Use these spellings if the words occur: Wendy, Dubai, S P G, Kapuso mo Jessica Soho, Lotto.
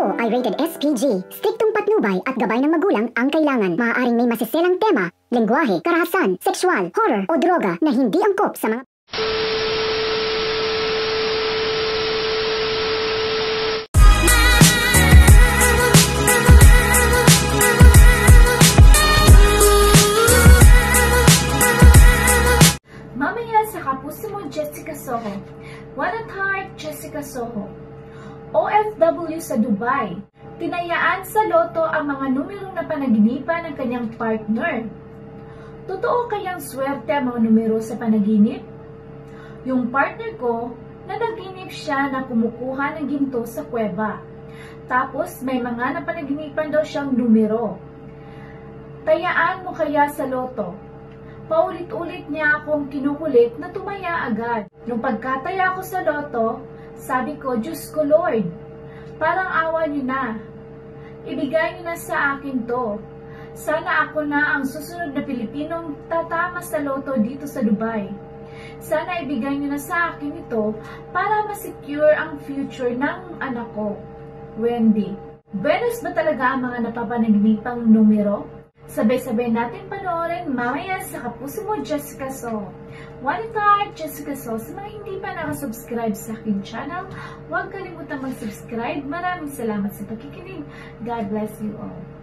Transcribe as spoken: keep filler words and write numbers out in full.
ito ay rated S P G. Striktong patnubay at gabay ng magulang ang kailangan. Maaaring may masiselang tema, lengguwahe, karahasan, sexual, horror o droga na hindi angkop sa mga... Mamaya sa Kapuso mo Jessica Soho. What a heart, Jessica Soho. O F W sa Dubai, tinayaan sa loto ang mga numero na panaginipan ng kanyang partner. Totoo kayang swerte ang mga numero sa panaginip? Yung partner ko, nanaginip siya na kumukuha ng ginto sa kuweba. Tapos may mga napanaginipan daw siyang numero. Tayaan mo kaya sa loto? Paulit-ulit niya akong kinukulit na tumaya agad. Nung pagkataya ko sa loto, sabi ko, Diyos ko Lord, parang awa niyo na. Ibigay niyo na sa akin to. Sana ako na ang susunod na Pilipinong tatama sa loto dito sa Dubai. Sana ibigay niyo na sa akin ito para ma-secure ang future ng anak ko, Wendy. Venus ba talaga ang mga napapanaginipang numero? Sabay-sabay natin panoorin mamaya sa Kapuso mo Jessica Soho. One time, Jessica Soho. Sa mga hindi pa nakasubscribe sa akin channel, huwag kalimutan mag-subscribe. Maraming salamat sa pakikinig. God bless you all.